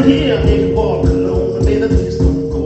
down here in Barbara, no, the better things don't go.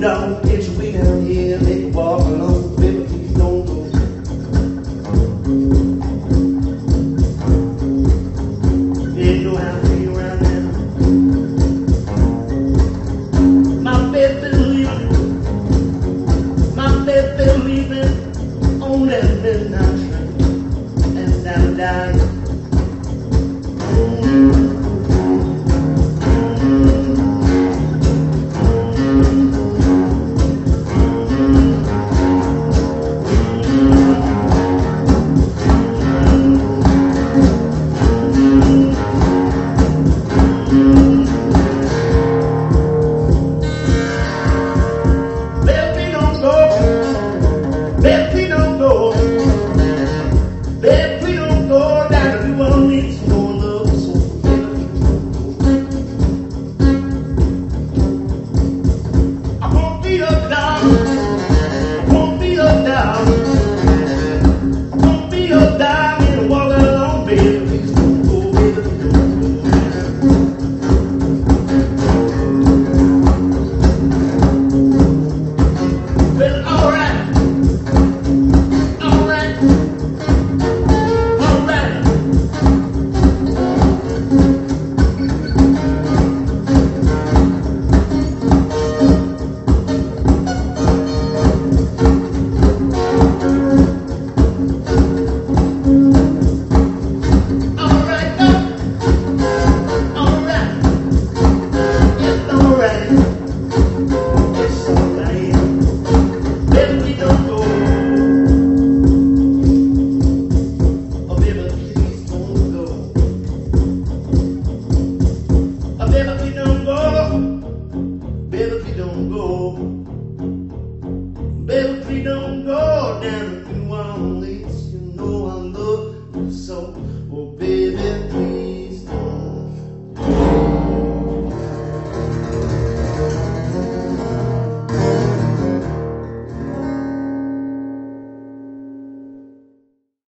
Down, get your way down here, make a walk along, baby, please don't go. You know how I feel right now. My baby leaving on that midnight train, and I'm dying. Baby, please don't go down if you want to leave.